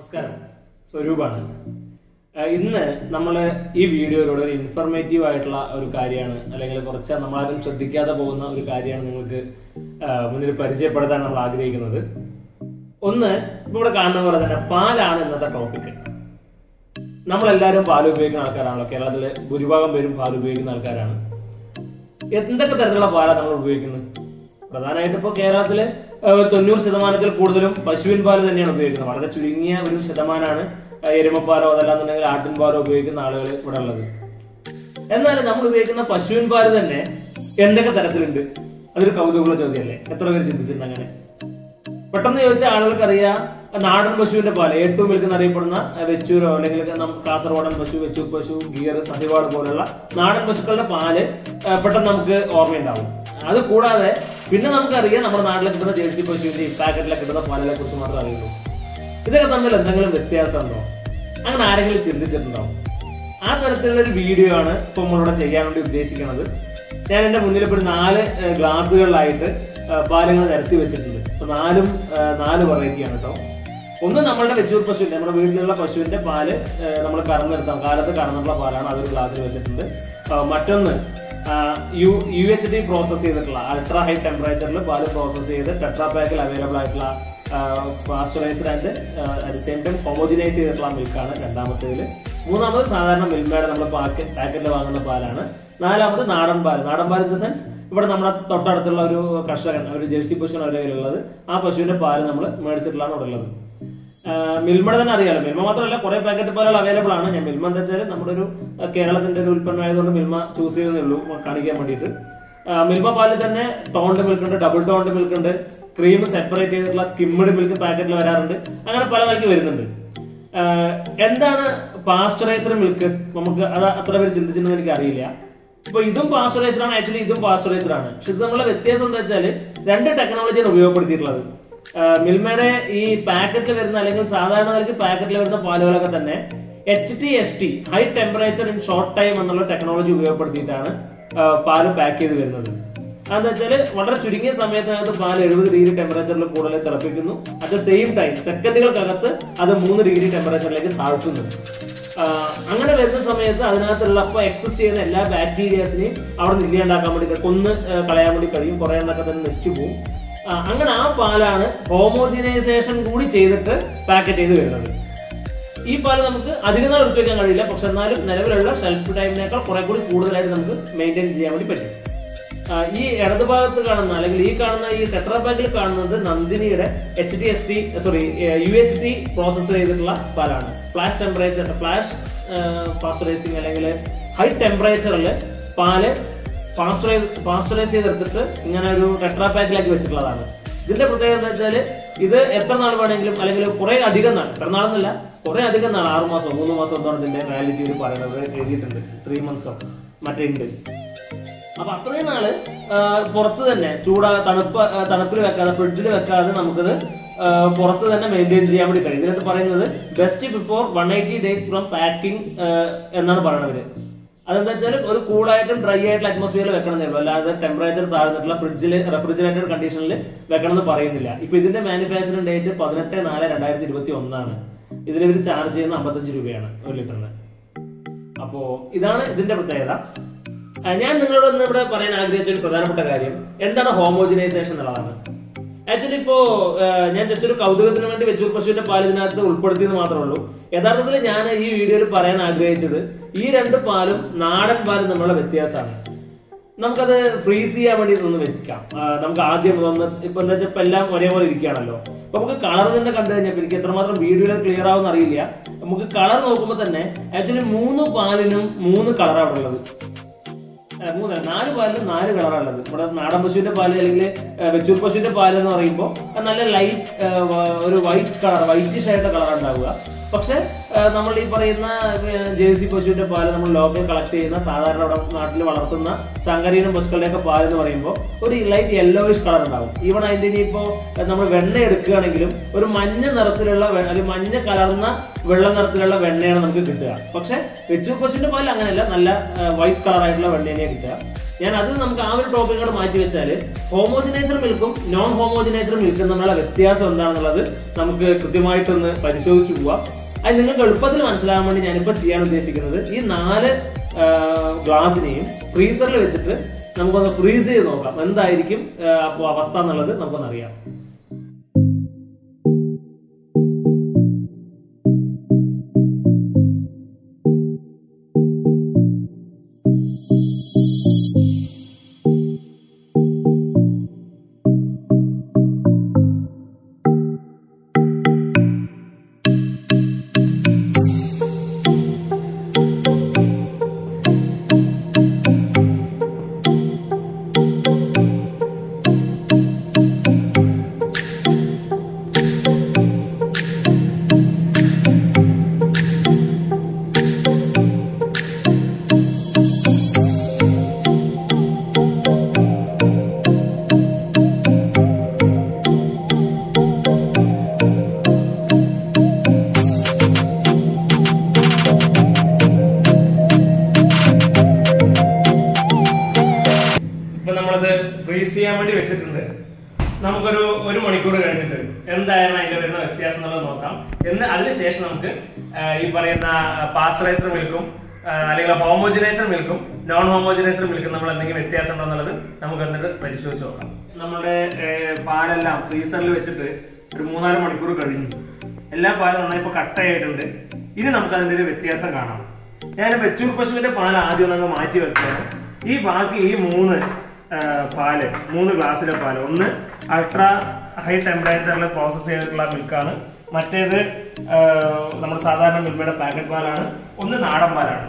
നമസ്കാരം, സ്വരൂപാണ്. ഇന്ന് നമ്മൾ ഈ വീഡിയോയിലൂടെ ഒരു ഇൻഫർമേറ്റീവ് ആയിട്ടുള്ള ഒരു കാര്യമാണ്, അല്ലെങ്കിൽ കുറച്ച് നമ്മളാരും ശ്രദ്ധിക്കാതെ പോകുന്ന ഒരു കാര്യമാണ് നിങ്ങൾക്ക് മുന്നിൽ പരിചയപ്പെടുത്താൻ നമ്മൾ ആഗ്രഹിക്കുന്നത്. ഒന്ന്, ഇവിടെ കാണുന്ന പോലെ തന്നെ പാലാണ് ഇന്നത്തെ ടോപ്പിക്. നമ്മളെല്ലാവരും പാൽ ഉപയോഗിക്കുന്ന ആൾക്കാരാണല്ലോ, കേരളത്തിൽ ഭൂരിഭാഗം പേരും പാൽ ഉപയോഗിക്കുന്ന ആൾക്കാരാണ്. എന്തൊക്കെ തരത്തിലുള്ള പാലാണ് നമ്മൾ ഉപയോഗിക്കുന്നത്? പ്രധാനമായിട്ടും ഇപ്പോൾ കേരളത്തില് 90% കൂടുതലും പശുവിൻ പാല് തന്നെയാണ് ഉപയോഗിക്കുന്നത്. വളരെ ചുരുങ്ങിയ ഒരു ശതമാനമാണ് എരുമപ്പാലോ അതല്ലാന്നുണ്ടെങ്കിൽ ആട്ടിൻപാലോ ഉപയോഗിക്കുന്ന ആളുകൾ ഇവിടെ ഉള്ളത്. എന്നാൽ നമ്മൾ ഉപയോഗിക്കുന്ന പശുവിൻ പാല് തന്നെ എന്തൊക്കെ തരത്തിലുണ്ട്? അതൊരു കൗതുകമുള്ള ചോദ്യമല്ലേ? എത്ര പേര് ചിന്തിച്ചിരുന്നു? അങ്ങനെ പെട്ടെന്ന് ചോദിച്ചാൽ ആളുകൾക്കറിയാം, നാടൻ പശുവിന്റെ പാല്, ഏറ്റവും വിൽക്കുന്ന അറിയപ്പെടുന്ന വെച്ചൂരോ അല്ലെങ്കിൽ കാസർഗോഡൻ പശു, വെച്ചൂർ പശു, ഗീർ, സഹിവാട് പോലുള്ള നാടൻ പശുക്കളുടെ പാല് പെട്ടെന്ന് നമുക്ക് ഓർമ്മയുണ്ടാവും. അത് കൂടാതെ പിന്നെ നമുക്കറിയാം, നമ്മുടെ നാട്ടിലെ കിട്ടുന്ന ജേഴ്സി പശുവിന്റെ പാക്കറ്റിലെ കിട്ടുന്ന പാലിനെ കുറിച്ച് മാത്രമേ അറിയുള്ളൂ. ഇതൊക്കെ തമ്മിൽ എന്തെങ്കിലും വ്യത്യാസമുണ്ടോ? അങ്ങനെ ആരെങ്കിലും ചിന്തിച്ചിട്ടുണ്ടാവും. ആ തരത്തിലുള്ള ഒരു വീഡിയോ ആണ് ഇപ്പൊ നമ്മളിവിടെ ചെയ്യാൻ വേണ്ടി ഉദ്ദേശിക്കുന്നത്. ഞാൻ എന്റെ മുന്നിൽ ഇപ്പോൾ 4 ഗ്ലാസുകളിലായിട്ട് പാലുകൾ നിരത്തി വെച്ചിട്ടുണ്ട്. അപ്പൊ 4 വെറൈറ്റിയാണ് കേട്ടോ. ഒന്ന്, നമ്മളുടെ വെച്ചൂർ പശുവിന്റെ, നമ്മുടെ വീട്ടിലുള്ള പശുവിന്റെ പാല് നമ്മൾ കറന്നെടുത്താം, കാലത്ത് കറന്നുള്ള പാലാണ്, അതൊരു ഗ്ലാസ്സിൽ വെച്ചിട്ടുണ്ട്. മറ്റൊന്ന് UHT പ്രോസസ് ചെയ്തിട്ടുള്ള, അൾട്രാ ഹൈ ടെമ്പറേച്ചറിൽ പാല് പ്രോസസ് ചെയ്ത് ടെട്രാ പാക്കിൽ അവൈലബിൾ ആയിട്ടുള്ള pasteurised and at same time homogenise ചെയ്തിട്ടുള്ള മിൽക്കാണ് രണ്ടാമത്തേതിൽ. മൂന്നാമത് സാധാരണ മിൽമയുടെ നമ്മൾ പാക്കറ്റിൽ വാങ്ങുന്ന പാലാണ്. നാലാമത് നാടൻ പാല്. നാടൻ പാൽ ഇൻ ദ സെൻസ്, ഇവിടെ നമ്മുടെ തൊട്ടടുത്തുള്ള ഒരു കർഷകൻ, ഒരു ജേഴ്സി പശുവാണ് അവരുടെ കയ്യിലുള്ളത്, ആ പശുവിന്റെ പാല് നമ്മൾ മേടിച്ചിട്ടുള്ളതാണ് ഇവിടെ ഉള്ളത്. മിൽമയുടെ തന്നെ അറിയാലോ, മിൽമ മാത്രമല്ല കുറെ പാക്കറ്റ് പാലുകൾ അവൈലബിൾ ആണ്. ഞാൻ മിൽമ എന്താ വെച്ചാൽ നമ്മുടെ ഒരു കേരളത്തിന്റെ ഒരു ഉൽപ്പന്നം ആയതുകൊണ്ട് മിൽമ ചൂസ് ചെയ്തേ ഉള്ളൂ കാണിക്കാൻ വേണ്ടിയിട്ട്. മിൽമ പാലിൽ തന്നെ ടോണ്ട് മിൽക്ക് ഉണ്ട്, ഡബിൾ ടോണ്ട് മിൽക്ക് ഉണ്ട്, ക്രീം സെപ്പറേറ്റ് ചെയ്തിട്ടുള്ള സ്കിംഡ് മിൽക്ക് പാക്കറ്റിൽ വരാറുണ്ട്. അങ്ങനെ പല നിലയ്ക്ക് വരുന്നുണ്ട്. എന്താണ് പാസ്ചറൈസ്ഡ് മിൽക്ക്? നമുക്ക് അത് അത്ര പേര് ചിന്തിച്ചിട്ടുണ്ടെന്ന് എനിക്ക് അറിയില്ല. ഇപ്പൊ ഇതും പാസ്ചറൈസ്ഡ് ആണ്, ആക്ച്വലി ഇതും പാസ്ചറൈസ്ഡ് ആണ്. പക്ഷെ ഇത് നമ്മളെ വ്യത്യാസം എന്താ വെച്ചാൽ 2 ടെക്നോളജിയാണ് ഉപയോഗപ്പെടുത്തിയിട്ടുള്ളത്. മിൽമയുടെ ഈ പാക്കറ്റിൽ വരുന്ന, അല്ലെങ്കിൽ സാധാരണ നിലയ്ക്ക് പാക്കറ്റിൽ വരുന്ന പാലുകളൊക്കെ തന്നെ HTST, high temperature in short time എന്നുള്ള ടെക്നോളജി ഉപയോഗപ്പെടുത്തിയിട്ടാണ് പാല് പാക്ക് ചെയ്ത് വരുന്നത്. അതെന്താ വെച്ചാല് വളരെ ചുരുങ്ങിയ സമയത്തിനകത്ത് പാല് 70 ഡിഗ്രി ടെമ്പറേച്ചറിൽ കൂടുതൽ തിളപ്പിക്കുന്നു. അറ്റ് ദ സെയിം ടൈം സെക്കൻഡുകൾക്കകത്ത് അത് 3 ഡിഗ്രി ടെമ്പറേച്ചറിലേക്ക് താഴ്ത്തുന്നു. അങ്ങനെ വരുന്ന സമയത്ത് അതിനകത്തുള്ള ഇപ്പൊ എക്സിസ്റ്റ് ചെയ്യുന്ന എല്ലാ ബാക്ടീരിയാസിനെയും അവിടെ ഇല്ലാണ്ടാക്കാൻ വേണ്ടി, കൊന്ന് കളയാൻ വേണ്ടി കഴിയും. കുറെ എന്നൊക്കെ തന്നെ നശിച്ചു പോകും. അങ്ങനെ ആ പാലാണ് ഹോമോജിനൈസേഷൻ കൂടി ചെയ്തിട്ട് പാക്കറ്റ് ചെയ്ത് വരുന്നത്. ഈ പാല് നമുക്ക് അധികം നാൾ എടുത്തു വയ്ക്കാൻ കഴിയില്ല, പക്ഷെ എന്നാലും നിലവിലുള്ള ഷെൽഫ് ടൈമിനേക്കാൾ കുറെ കൂടി കൂടുതലായിട്ട് നമുക്ക് മെയിൻറ്റെയിൻ ചെയ്യാൻ വേണ്ടി പറ്റും. ഈ ഇടത് ഭാഗത്ത് കാണുന്ന, അല്ലെങ്കിൽ ഈ കാണുന്ന ഈ ടെട്രാ പാക്കിൽ കാണുന്നത് നന്ദിനിയുടെ UHT പ്രോസസ് ചെയ്തിട്ടുള്ള പാലാണ്. ഫ്ലാഷ് പാസ്ചറൈസിങ്, അല്ലെങ്കിൽ ഹൈ ടെമ്പറേച്ചറിൽ പാല് പാസ്ചറൈസ് ചെയ്തെടുത്തിട്ട് ഇങ്ങനെ ഒരു ടെട്രാ പാക്കിലേക്ക് വെച്ചിട്ടുള്ളതാണ്. ഇതിന്റെ പ്രത്യേകത എന്താ വെച്ചാല് ഇത് എത്ര നാൾ വേണമെങ്കിലും, അല്ലെങ്കിൽ കുറെ അധികം നാൾ, എത്ര നാളെന്നല്ല കുറെ അധികം നാൾ, 6 മാസം 3 മാസം എന്താണ് ഇതിന്റെ വാലിഡിറ്റി പറയുന്നത്, എഴുതിയിട്ടുണ്ട് 3 months മറ്റേ ഉണ്ട്. അപ്പൊ അത്രയും നാള് പുറത്ത് തന്നെ തണുപ്പിൽ വെക്കാതെ, ഫ്രിഡ്ജിൽ വെക്കാതെ നമുക്കത് പുറത്ത് തന്നെ മെയിൻറ്റെയിൻ ചെയ്യാൻ വേണ്ടി കഴിയും. ഇതിനകത്ത് പറയുന്നത് best before 180 days from packing എന്നാണ് പറയുന്നത്. അതെന്താ വെച്ചാൽ ഒരു കൂളായിട്ടും ഡ്രൈ ആയിട്ടുള്ള അറ്റ്മോസ്ഫിയറിൽ വെക്കണമെന്നേ ഉള്ളൂ, അല്ലാതെ ടെമ്പറേച്ചർ താഴ്ന്നിട്ടുള്ള ഫ്രിഡ്ജിൽ, റെഫ്രിജറേറ്റഡ് കണ്ടീഷനിൽ വെക്കണമെന്ന് പറയുന്നില്ല. ഇപ്പൊ ഇതിന്റെ മാനുഫാക്ചറിംഗ് ഡേറ്റ് 18/4/2021 ഇതിൽ ഇവർ ചാർജ് ചെയ്യുന്ന 55 രൂപയാണ് 1 ലിറ്ററിന്. അപ്പോ ഇതാണ് ഇതിന്റെ പ്രത്യേകത. ഞാൻ നിങ്ങളോട് ഒന്ന് ഇവിടെ പറയാൻ ആഗ്രഹിച്ച ഒരു പ്രധാനപ്പെട്ട കാര്യം എന്താണ് ഹോമോജിനൈസേഷൻ എന്നുള്ളതാണ്. ആക്ച്വലി ഇപ്പോ ഞാൻ ജസ്റ്റ് ഒരു കൗതുകത്തിന് വേണ്ടി വെച്ചൂർ പശുവിന്റെ പാല് ഇതിനകത്ത് ഉൾപ്പെടുത്തിയെന്ന് മാത്രമേ ഉള്ളൂ. യഥാർത്ഥത്തിൽ ഞാൻ ഈ വീഡിയോയിൽ പറയാൻ ആഗ്രഹിച്ചത് ഈ 2 പാലും നാടൻ പാലും തമ്മിലുള്ള വ്യത്യാസമാണ്. നമുക്കത് ഫ്രീസ് ചെയ്യാൻ വേണ്ടി ഒന്ന് വെക്കാം. നമുക്ക് ആദ്യം ഒന്ന് ഇപ്പൊ എന്താ വെച്ചാൽ ഇപ്പൊ എല്ലാം ഒരേപോലെ ഇരിക്കുകയാണല്ലോ. അപ്പൊ നമുക്ക് കളർ തന്നെ കണ്ടു കഴിഞ്ഞപ്പോൾ എനിക്ക് എത്രമാത്രം വീഡിയോയിൽ ക്ലിയർ ആവും അറിയില്ല. നമുക്ക് കളർ നോക്കുമ്പോൾ തന്നെ ആക്ച്വലി 3 പാലിനും 3 കളറാണ് ഉള്ളത്. 4 പാലിനും 4 കളറാണുള്ളത്. നമ്മുടെ നാടൻ പശുവിന്റെ പാല്, അല്ലെങ്കിൽ വെച്ചൂർ പശുവിന്റെ പാല് എന്ന് പറയുമ്പോൾ നല്ല ലൈറ്റ് ഒരു വൈറ്റ് കളർ, വൈറ്റിഷ് ആയിട്ട് കളർ ഉണ്ടാവുക. പക്ഷെ നമ്മൾ ഈ പറയുന്ന ജേഴ്സി പശുവിന്റെ പാല്, നമ്മൾ ലോക്കൽ കളക്ട് ചെയ്യുന്ന, സാധാരണ നാട്ടിൽ വളർത്തുന്ന സങ്കരീന പശുക്കളുടെയൊക്കെ പാല് എന്ന് പറയുമ്പോൾ ഒരു ലൈറ്റ് യെല്ലോയിഷ് കളർ ഉണ്ടാവും. ഈവൺ അതിന്റെ ഇനിയിപ്പോ നമ്മൾ വെണ്ണ എടുക്കുകയാണെങ്കിലും ഒരു മഞ്ഞ നിറത്തിലുള്ള, ഒരു മഞ്ഞ കലർന്ന വെള്ള നിറത്തിലുള്ള വെണ്ണയാണ് നമുക്ക് കിട്ടുക. പക്ഷെ വെച്ചൂർ പശുവിന്റെ പാല് അങ്ങനെയല്ല, നല്ല വൈറ്റ് കളറായിട്ടുള്ള വെണ്ണയാണ് കിട്ടുക. याद नमुक आ और टॉपिक माचाल होमोजिनेसर मिल्कुम नॉन होमोजिनेसर मिल्कुम तम्मिലുള്ള വ്യത്യാസം എന്താണെന്നുള്ളത് നമുക്ക് കൃത്യമായിട്ടൊന്ന് പരിശോധിച്ചു പോവാം. അത് നിങ്ങൾക്ക് എളുപ്പത്തിൽ മനസ്സിലാകാൻ വേണ്ടി ഞാനിപ്പോൾ ചെയ്യാൻ ഉദ്ദേശിക്കുന്നത് ഈ നാല് ഗ്ലാസിനെയും ഫ്രീസറിൽ വെച്ചിട്ട് നമുക്കൊന്ന് ഫ്രീസ് ചെയ്ത് നോക്കാം. എന്തായിരിക്കും അപ്പോൾ അവസ്ഥ എന്നുള്ളത് നമുക്കൊന്ന് അറിയാം. नमुक मणिकूर क्यत्यासम अशेष पास्चरैस्ड मिल्क अलग homogenised milk non homogenised milk व्यत परिशोधिच्च नोक्काम फ्रीसर वेच्चिट्ट मूന്നാല് മണിക്കൂർ കഴിഞ്ഞു എല്ലാ പാലും നന്നായി ഇപ്പോ കട്ടയായിട്ടുണ്ട്. ഇനി നമുക്ക് അതിന്റെ ഒരു വ്യത്യാസം കാണാം. ഞാൻ വെച്ചൂർ പശുവിന്റെ പാൽ ആദ്യം അങ്ങ് മാറ്റി വെക്കുകയാണ്. ഈ ബാക്കി ഈ മൂന്ന് പാല് മൂന്ന് ഗ്ലാസ്സിലെ പാല് ഒന്ന് അൾട്രാ ഹൈ ടെമ്പറേച്ചറിൽ പ്രോസസ് ചെയ്തിട്ടുള്ള മിൽക്കാണ്, മറ്റേത് നമ്മുടെ സാധാരണ മിൽമയുടെ പാക്കറ്റ് പാലാണ്, ഒന്ന് നാടൻ പാലാണ്.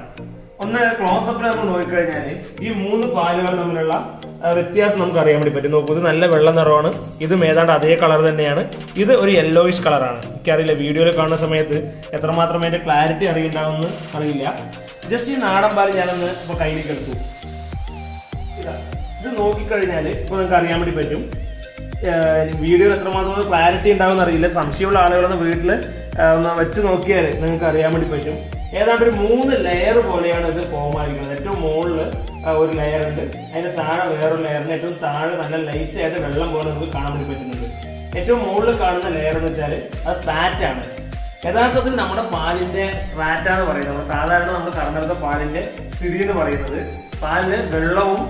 ഒന്ന് ക്ലോസപ്പിൽ നമ്മൾ നോക്കിക്കഴിഞ്ഞാൽ ഈ മൂന്ന് പാലുകൾ തമ്മിലുള്ള വ്യത്യാസം നമുക്ക് അറിയാൻ വേണ്ടി പറ്റും. നോക്കൂ, ഇത് നല്ല വെള്ള നിറമാണ്, ഇതും ഏതാണ്ട് അതേ കളർ തന്നെയാണ്, ഇത് ഒരു യെല്ലോയിഷ് കളറാണ്. എനിക്കറിയില്ല വീഡിയോയിൽ കാണുന്ന സമയത്ത് എത്രമാത്രം അതിന്റെ ക്ലാരിറ്റി അറിയുന്നുണ്ടാവുമെന്ന് അറിയില്ല. ജസ്റ്റ് ഈ നാടൻ പാല് ഞാനൊന്ന് ഇപ്പോൾ കയ്യിലേക്ക് എടുത്തു. ഇത് നോക്കിക്കഴിഞ്ഞാൽ ഇപ്പോൾ നിങ്ങൾക്ക് അറിയാൻ വേണ്ടി പറ്റും വീഡിയോ എത്രമാത്രം ക്ലാരിറ്റി ഉണ്ടാവുമെന്ന് അറിയില്ല. സംശയമുള്ള ആളുകളൊന്ന് വീട്ടിൽ ഒന്ന് വെച്ച് നോക്കിയാൽ നിങ്ങൾക്ക് അറിയാൻ വേണ്ടി പറ്റും. ഏതാണ്ട് ഒരു മൂന്ന് ലെയർ പോലെയാണ് ഇത് ഫോം ആയിരിക്കുന്നത്. ഏറ്റവും മുകളിൽ ഒരു ലെയർ ഉണ്ട്, അതിന് താഴെ വേറൊരു ലെയറിന്, ഏറ്റവും താഴെ നല്ല ലൈറ്റ് ആയിട്ട് വെള്ളം പോലെ നമുക്ക് കാണാൻ വേണ്ടി പറ്റുന്നുണ്ട്. ഏറ്റവും മുകളിൽ കാണുന്ന ലെയർ എന്ന് വെച്ചാൽ അത് ഫാറ്റാണ്. യഥാർത്ഥത്തിൽ നമ്മുടെ പാലിന്റെ ഫാറ്റാണ് പറയുന്നത്. നമ്മൾ സാധാരണ നമ്മൾ കറന്നെടുത്ത പാലിന്റെ സ്ഥിതി എന്ന് പറയുന്നത് പാലിന് വെള്ളവും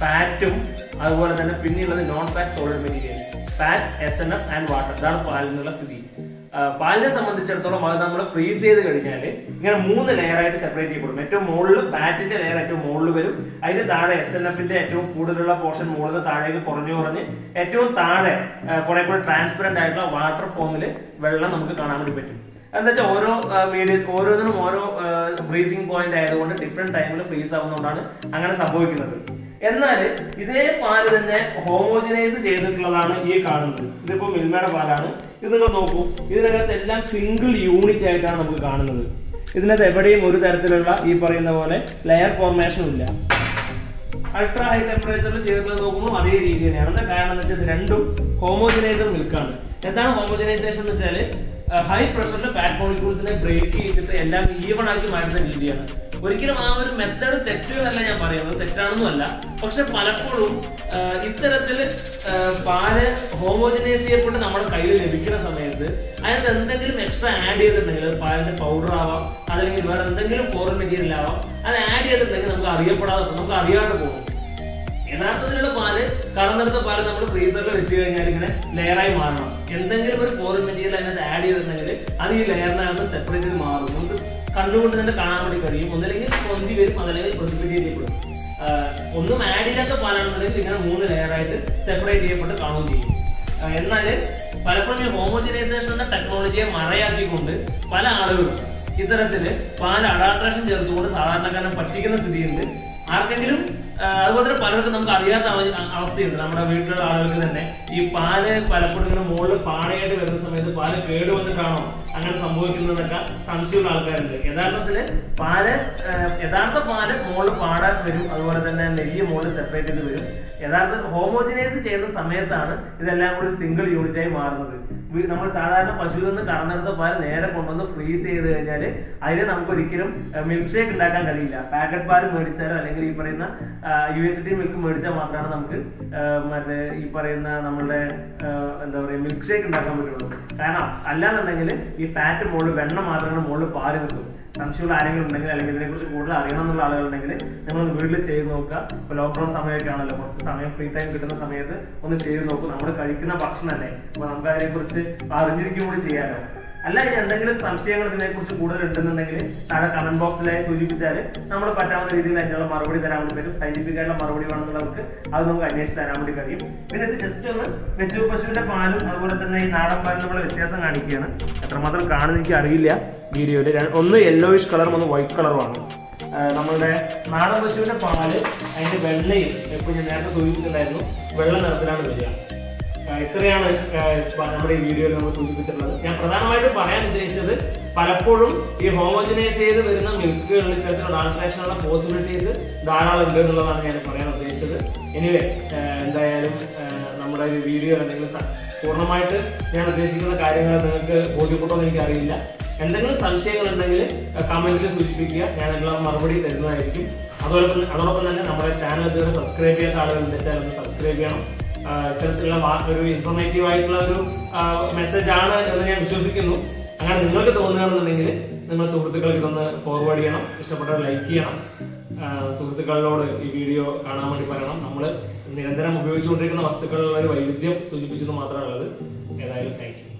ഫാറ്റും അതുപോലെ തന്നെ പിന്നെയുള്ളത് non fat solid material fat SNS and water. ഇതാണ് പാലിനുള്ള സ്ഥിതി. പാലിനെ സംബന്ധിച്ചിടത്തോളം അത് നമ്മൾ ഫ്രീസ് ചെയ്ത് കഴിഞ്ഞാൽ ഇങ്ങനെ മൂന്ന് ലെയറായിട്ട് സെപ്പറേറ്റ് ചെയ്യപ്പെടും. ഏറ്റവും മുകളിൽ ഫാറ്റിന്റെ ലെയർ ഏറ്റവും മുകളിൽ വരും, അതിന് താഴെ SNFന്റെ ഏറ്റവും കൂടുതലുള്ള പോർഷൻ മുകളിൽ താഴേക്ക് കുറഞ്ഞു കുറഞ്ഞ് ഏറ്റവും താഴെ കുറെ കൂടെ ട്രാൻസ്പെറന്റ് ആയിട്ടുള്ള വാട്ടർ ഫോമില് വെള്ളം നമുക്ക് കാണാൻ വേണ്ടി പറ്റും. എന്താ വെച്ചാൽ ഓരോ മീഡിയം ഓരോന്നിനും ഓരോ ഫ്രീസിംഗ് പോയിന്റ് ആയതുകൊണ്ട് ഡിഫറെന്റ് ടൈമിൽ ഫ്രീസ് ആവുന്നതുകൊണ്ടാണ് അങ്ങനെ സംഭവിക്കുന്നത്. എന്നാൽ ഇതേ പാല് തന്നെ ഹോമോജിനൈസ് ചെയ്തിട്ടുള്ളതാണ് ഈ കാണുന്നത്. ഇതിപ്പോ മിൽമയുടെ പാലാണ്. ഇത് നിങ്ങൾ നോക്കൂ, ഇതിനകത്ത് എല്ലാം സിംഗിൾ യൂണിറ്റ് ആയിട്ടാണ് നമുക്ക് കാണുന്നത്. ഇതിനകത്ത് എവിടെയും ഒരു തരത്തിലുള്ള ഈ പറയുന്ന പോലെ ലെയർ ഫോർമേഷൻ ഇല്ല. അൾട്രാ ഹൈ ടെമ്പറേച്ചറിൽ ചേർന്ന് നോക്കുമ്പോൾ അതേ രീതി തന്നെയാണ്. എന്താ കാരണം എന്ന് വെച്ചാൽ രണ്ടും ഹോമോജിനൈസർ മിൽക്കാണ്. എന്താണ് ഹോമോജിനൈസേഷൻ എന്ന് വെച്ചാൽ ഹൈ പ്രഷറിൽ ഫാറ്റ് മോളിക്യൂൾസിനെ ബ്രേക്ക് ചെയ്തിട്ട് എല്ലാം ഈവൺ ആക്കി മാറ്റുന്ന രീതിയാണ്. ഒരിക്കലും ആ ഒരു മെത്തേഡ് തെറ്റെന്നല്ല ഞാൻ പറയുന്നത്, തെറ്റാണെന്നല്ല. പക്ഷെ പലപ്പോഴും ഇത്തരത്തിൽ പാല് ഹോമോജിനൈസ് ചെയ്യപ്പെട്ട് നമ്മുടെ കയ്യിൽ ലഭിക്കുന്ന സമയത്ത് അതിനകത്ത് എന്തെങ്കിലും എക്സ്ട്രാ ആഡ് ചെയ്തിട്ടുണ്ടെങ്കിൽ അത് പാലിന്റെ പൗഡർ ആവാം, അതല്ലെങ്കിൽ വേറെ എന്തെങ്കിലും ഫോറിൻ മെറ്റീരിയൽ ആവാം. അത് ആഡ് ചെയ്തിട്ടുണ്ടെങ്കിൽ നമുക്ക് അറിയപ്പെടാതെ നമുക്ക് അറിയാതെ പോകും. യഥാർത്ഥത്തിലുള്ള പാല് കറന്നെടുത്ത പാല് നമ്മൾ ഫ്രീസറിൽ വെച്ച് കഴിഞ്ഞാൽ ഇങ്ങനെ ലെയറായി മാറണം. എന്തെങ്കിലും ഒരു ഫോറിൻ മെറ്റീരിയൽ അതിനകത്ത് ആഡ് ചെയ്തിട്ടുണ്ടെങ്കിൽ അത് ഈ ലെയറിനകത്ത് സെപ്പറേറ്റ് ചെയ്ത് മാറും. നമുക്ക് കണ്ടുകൊണ്ട് തന്നെ കാണാൻ വേണ്ടി കഴിയും. ഒന്നില്ലെങ്കിൽ പൊന്തി വരും, അതല്ലെങ്കിൽ പ്രസിപ്പിറ്റേറ്റ് ചെയ്യപ്പെടും. ഒന്നും ആഡ് ചെയ്യാത്ത പാലാണെന്നുണ്ടെങ്കിൽ ഇങ്ങനെ മൂന്ന് ലെയറായിട്ട് സെപ്പറേറ്റ് ചെയ്യപ്പെട്ട് കാണുകയും ചെയ്യും. എന്നാൽ പലപ്പോഴും ഈ ഹോമോജനൈസേഷൻ എന്ന ടെക്നോളജിയെ മറയാക്കിക്കൊണ്ട് പല ആളുകളും ഇത്തരത്തിൽ പാൽ അഡാപ്ട്രേഷൻ ചേർത്തുകൊണ്ട് സാധാരണക്കാരനെ പറ്റിക്കുന്ന സ്ഥിതിയുണ്ട്. ആർക്കെങ്കിലും അതുപോലെ തന്നെ പലർക്കും നമുക്ക് അറിയാത്ത അവസ്ഥയുണ്ട്. നമ്മുടെ വീട്ടിലുള്ള ആളുകൾക്ക് തന്നെ ഈ പാല് പലപ്പോഴും ഇങ്ങനെ മുകളിൽ പാണയായിട്ട് വരുന്ന സമയത്ത് പാല് കേട് വന്നിട്ടാണോ അങ്ങനെ സംഭവിക്കുന്നതൊക്കെ സംശയമുള്ള ആൾക്കാരുണ്ട്. യഥാർത്ഥത്തില് പാല് യഥാർത്ഥ പാല് മുകളിൽ പാടാൻ വരും, അതുപോലെ തന്നെ നെയ്യ് മുകളിൽ സെപ്പറേറ്റ് ചെയ്ത് വരും. യഥാർത്ഥ ഹോമോജിനൈസ് ചെയ്യുന്ന സമയത്താണ് ഇതെല്ലാം കൂടി സിംഗിൾ യൂണിറ്റായി മാറുന്നത്. നമ്മൾ സാധാരണ പശുവിൽ നിന്ന് കറന്നെടുത്ത പാല് നേരെ കൊണ്ടുവന്ന് ഫ്രീസ് ചെയ്ത് കഴിഞ്ഞാൽ അതിനെ നമുക്ക് ഒരിക്കലും മിൽക്ക് ഷേക്ക് ഉണ്ടാക്കാൻ കഴിയില്ല. പാക്കറ്റ് പാല് മേടിച്ചാലോ അല്ലെങ്കിൽ ഈ പറയുന്ന UHT മിൽക്ക് മേടിച്ചാൽ മാത്രമാണ് നമുക്ക് മറ്റേ ഈ പറയുന്ന നമ്മളുടെ എന്താ പറയുക മിൽക്ക് ഷേക്ക് ഉണ്ടാക്കാൻ പറ്റുള്ളൂ. കാരണം അല്ലാന്നുണ്ടെങ്കിൽ ഈ ഫാറ്റ് മുകളിൽ വെണ്ണ മാത്രമാണ് മുകളിൽ പാല് കിട്ടും. സംശയമുള്ള ആരെങ്കിലും ഉണ്ടെങ്കിൽ അല്ലെങ്കിൽ ഇതിനെക്കുറിച്ച് കൂടുതൽ അറിയണം എന്നുള്ള ആളുകളുണ്ടെങ്കിൽ നിങ്ങൾ വീട്ടിൽ ചെയ്ത് നോക്കുക. ഇപ്പോൾ ലോക്ക്ഡൌൺ സമയമൊക്കെ ആണല്ലോ, കുറച്ച് സമയം ഫ്രീ ടൈം കിട്ടുന്ന സമയത്ത് ഒന്ന് ചെയ്ത് നോക്കും. നമ്മൾ കഴിക്കുന്ന ഭക്ഷണമല്ലേ, അപ്പോൾ നമുക്ക് അതിനെക്കുറിച്ച് അറിഞ്ഞിരിക്കും കൂടി ചെയ്യാമല്ലോ. അല്ല ഇനി എന്തെങ്കിലും സംശയങ്ങൾ ഇതിനെക്കുറിച്ച് കൂടുതൽ ഉണ്ടെന്നുണ്ടെങ്കിൽ താഴെ കമന്റ് ബോക്സിലായി സൂചിപ്പിച്ചാൽ നമ്മൾ പറ്റാവുന്ന രീതിയിൽ അതിനുള്ള മറുപടി തരാൻ വേണ്ടി പറ്റും. സയന്റിഫിക് ആയിട്ടുള്ള മറുപടി വേണമെന്നുള്ളവർക്ക് അത് നമുക്ക് അന്വേഷിച്ച് തരാൻ വേണ്ടി കഴിയും. പിന്നെ ഇത് ജസ്റ്റ് ഒന്ന് വെച്ചു പശുവിന്റെ പാലും അതുപോലെ തന്നെ ഈ നാടൻ പാലും നമ്മൾ വ്യത്യാസം കാണിക്കുകയാണ്. എത്രമാത്രം കാണുന്ന എനിക്ക് അറിയില്ല വീഡിയോയില്. ഒന്ന് യെല്ലോയിഷ് കളറും ഒന്ന് വൈറ്റ് കളറുമാണ്. നമ്മളുടെ നാടൻ പശുവിന്റെ പാല് അതിന്റെ വെള്ളയിൽ എപ്പോഴും ഞാൻ നേരത്തെ സൂചിപ്പിച്ചിട്ടുണ്ടായിരുന്നു, വെള്ള നിറത്തിലാണ് വരിക. ഇത്രയാണ് നമ്മുടെ ഈ വീഡിയോയിൽ നമ്മൾ സൂചിപ്പിച്ചിട്ടുള്ളത്. ഞാൻ പ്രധാനമായിട്ട് പറയാൻ ഉദ്ദേശിച്ചത് പലപ്പോഴും ഈ ഹോമോജനൈസ് ചെയ്ത് വരുന്ന മിൽക്കുകളിൽ ഇത്തരത്തിലുള്ള ആൾട്രേഷനുള്ള പോസിബിലിറ്റീസ് ധാരാളം ഉണ്ട് എന്നുള്ളതാണ് ഞാൻ പറയാൻ ഉദ്ദേശിച്ചത്. എനിവേ എന്തായാലും നമ്മുടെ ഒരു വീഡിയോ എന്തെങ്കിലും പൂർണ്ണമായിട്ട് ഞാൻ ഉദ്ദേശിക്കുന്ന കാര്യങ്ങൾ നിങ്ങൾക്ക് ബോധ്യപ്പെട്ടോ എന്ന് എനിക്കറിയില്ല. എന്തെങ്കിലും സംശയങ്ങളുണ്ടെങ്കിൽ കമന്റിൽ സൂചിപ്പിക്കുക, ഞാൻ എല്ലാം മറുപടി തരുന്നതായിരിക്കും. അതോടൊപ്പം തന്നെ നമ്മുടെ ചാനൽ ഇതുവരെ സബ്സ്ക്രൈബ് ചെയ്യാത്ത ആളുകളുടെ ചാനൽ സബ്സ്ക്രൈബ് ചെയ്യണം. ഇത്തരത്തിലുള്ള ഒരു ഇൻഫോർമേറ്റീവ് ആയിട്ടുള്ള ഒരു മെസ്സേജ് ആണ് എന്ന് ഞാൻ വിശ്വസിക്കുന്നു. അങ്ങനെ നിങ്ങൾക്ക് തോന്നുകയാണെന്നുണ്ടെങ്കിൽ നിങ്ങളുടെ സുഹൃത്തുക്കൾക്ക് ഇതൊന്ന് ഫോർവേഡ് ചെയ്യണം, ഇഷ്ടപ്പെട്ടവർ ലൈക്ക് ചെയ്യണം, സുഹൃത്തുക്കളോട് ഈ വീഡിയോ കാണാൻ വേണ്ടി പറയണം. നമ്മൾ നിരന്തരം ഉപയോഗിച്ചുകൊണ്ടിരിക്കുന്ന വസ്തുക്കളിലുള്ള ഒരു വൈവിധ്യം സൂചിപ്പിച്ചത് മാത്രമാണുള്ളത്. ഏതായാലും താങ്ക് യു.